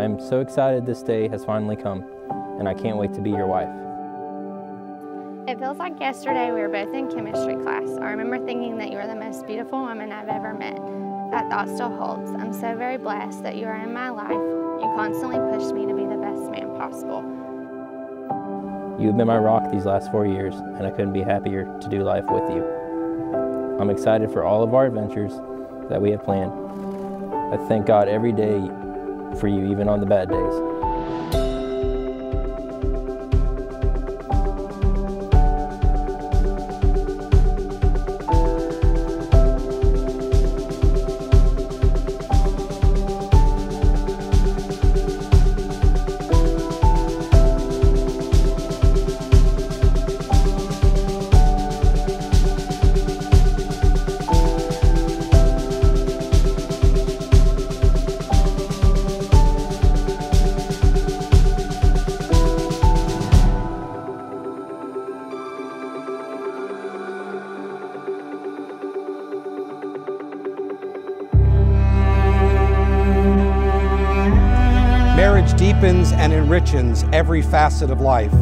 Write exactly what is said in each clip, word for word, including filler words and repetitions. I am so excited this day has finally come, and I can't wait to be your wife. It feels like yesterday we were both in chemistry class. I remember thinking that you are the most beautiful woman I've ever met. That thought still holds. I'm so very blessed that you are in my life. You constantly push me to be the best man possible. You have been my rock these last four years, and I couldn't be happier to do life with you. I'm excited for all of our adventures that we have planned. I thank God every day for you, even on the bad days. Marriage deepens and enriches every facet of life.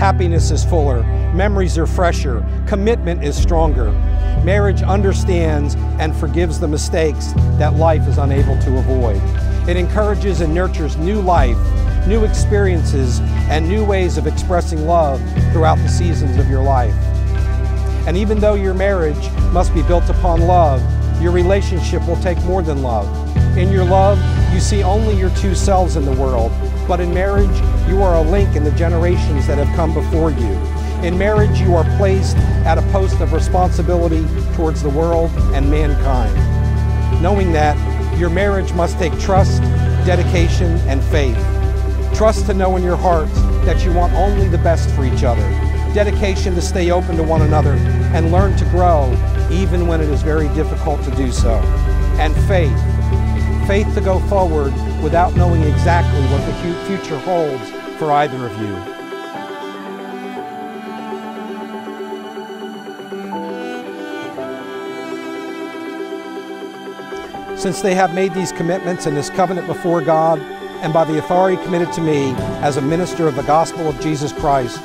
Happiness is fuller, memories are fresher, commitment is stronger. Marriage understands and forgives the mistakes that life is unable to avoid. It encourages and nurtures new life, new experiences, and new ways of expressing love throughout the seasons of your life. And even though your marriage must be built upon love, your relationship will take more than love. In your love, you see only your two selves in the world, but in marriage, you are a link in the generations that have come before you. In marriage, you are placed at a post of responsibility towards the world and mankind. Knowing that, your marriage must take trust, dedication, and faith. Trust to know in your hearts that you want only the best for each other. Dedication to stay open to one another and learn to grow, even when it is very difficult to do so. And faith. Faith to go forward without knowing exactly what the future holds for either of you. Since they have made these commitments in this covenant before God, and by the authority committed to me as a minister of the gospel of Jesus Christ,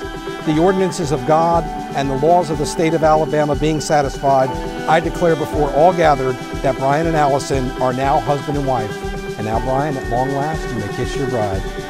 the ordinances of God and the laws of the state of Alabama being satisfied, I declare before all gathered that Brian and Allison are now husband and wife. And now, Brian, at long last, you may kiss your bride.